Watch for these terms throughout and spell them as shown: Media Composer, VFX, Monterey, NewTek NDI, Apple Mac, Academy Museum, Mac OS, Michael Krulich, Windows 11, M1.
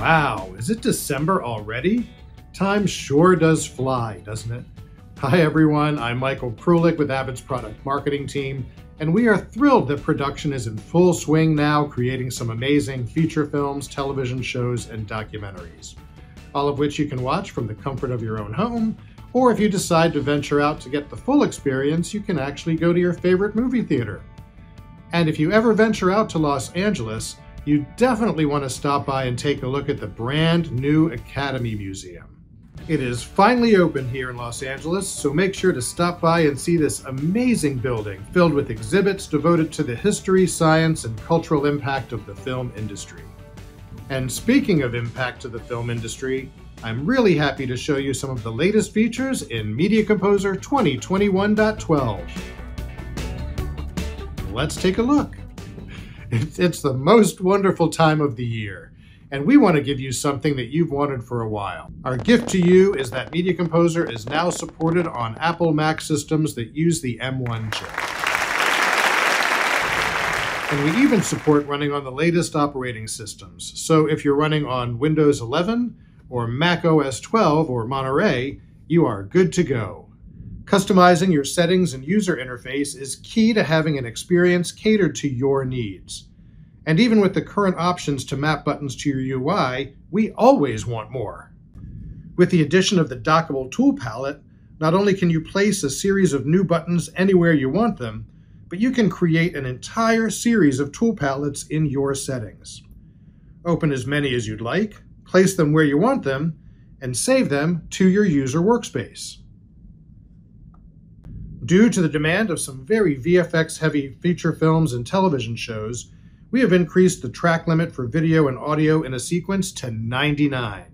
Wow, is it December already? Time sure does fly, doesn't it? Hi everyone, I'm Michael Krulich with Abbott's product marketing team, and we are thrilled that production is in full swing now, creating some amazing feature films, television shows, and documentaries, all of which you can watch from the comfort of your own home, or if you decide to venture out to get the full experience, you can actually go to your favorite movie theater. And if you ever venture out to Los Angeles, you definitely want to stop by and take a look at the brand new Academy Museum. It is finally open here in Los Angeles, so make sure to stop by and see this amazing building filled with exhibits devoted to the history, science, and cultural impact of the film industry. And speaking of impact to the film industry, I'm really happy to show you some of the latest features in Media Composer 2021.12. Let's take a look. It's the most wonderful time of the year, and we want to give you something that you've wanted for a while. Our gift to you is that Media Composer is now supported on Apple Mac systems that use the M1 chip. And we even support running on the latest operating systems. So if you're running on Windows 11 or Mac OS 12 or Monterey, you are good to go. Customizing your settings and user interface is key to having an experience catered to your needs. And even with the current options to map buttons to your UI, we always want more. With the addition of the dockable tool palette, not only can you place a series of new buttons anywhere you want them, but you can create an entire series of tool palettes in your settings. Open as many as you'd like, place them where you want them, and save them to your user workspace. Due to the demand of some very VFX-heavy feature films and television shows, we have increased the track limit for video and audio in a sequence to 99.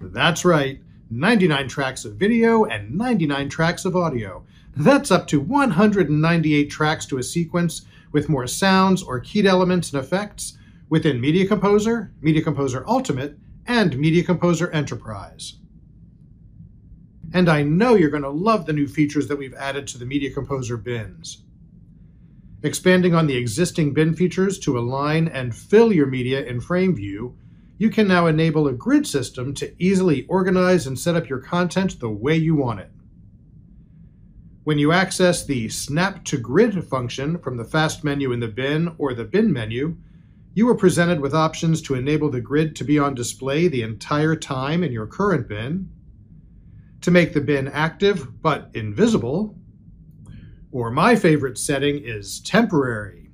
That's right, 99 tracks of video and 99 tracks of audio. That's up to 198 tracks to a sequence with more sounds or keyed elements and effects within Media Composer, Media Composer Ultimate, and Media Composer Enterprise. And I know you're going to love the new features that we've added to the Media Composer bins. Expanding on the existing bin features to align and fill your media in frame view, you can now enable a grid system to easily organize and set up your content the way you want it. When you access the Snap to Grid function from the fast menu in the bin or the bin menu, you are presented with options to enable the grid to be on display the entire time in your current bin, to make the bin active but invisible, or my favorite setting is temporary.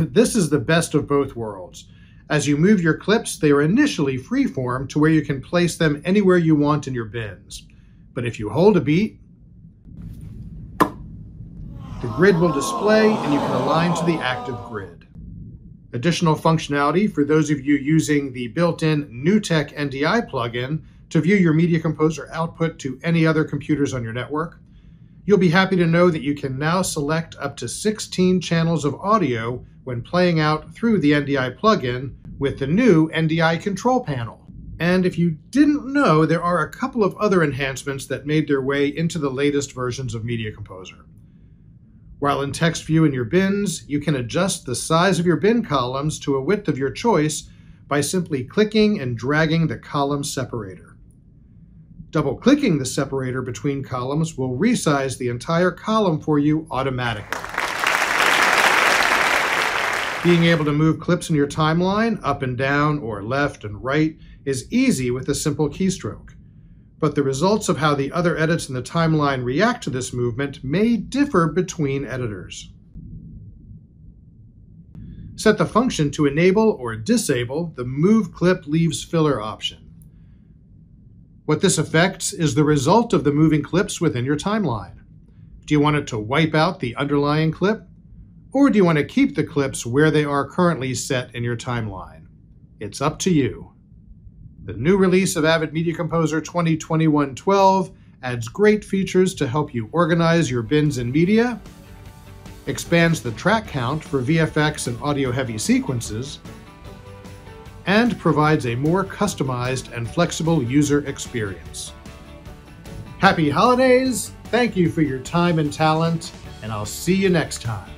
This is the best of both worlds. As you move your clips, they are initially freeform to where you can place them anywhere you want in your bins. But if you hold a beat, the grid will display and you can align to the active grid. Additional functionality for those of you using the built-in NewTek NDI plugin to view your Media Composer output to any other computers on your network. You'll be happy to know that you can now select up to 16 channels of audio when playing out through the NDI plugin with the new NDI control panel. And if you didn't know, there are a couple of other enhancements that made their way into the latest versions of Media Composer. While in text view in your bins, you can adjust the size of your bin columns to a width of your choice by simply clicking and dragging the column separator. Double-clicking the separator between columns will resize the entire column for you automatically. Being able to move clips in your timeline up and down or left and right is easy with a simple keystroke. But the results of how the other edits in the timeline react to this movement may differ between editors. Set the function to enable or disable the Move Clip Leaves Filler option. What this affects is the result of the moving clips within your timeline. Do you want it to wipe out the underlying clip? Or do you want to keep the clips where they are currently set in your timeline? It's up to you. The new release of Avid Media Composer 2021.12 adds great features to help you organize your bins and media, expands the track count for VFX and audio-heavy sequences, and provides a more customized and flexible user experience. Happy holidays, thank you for your time and talent, and I'll see you next time.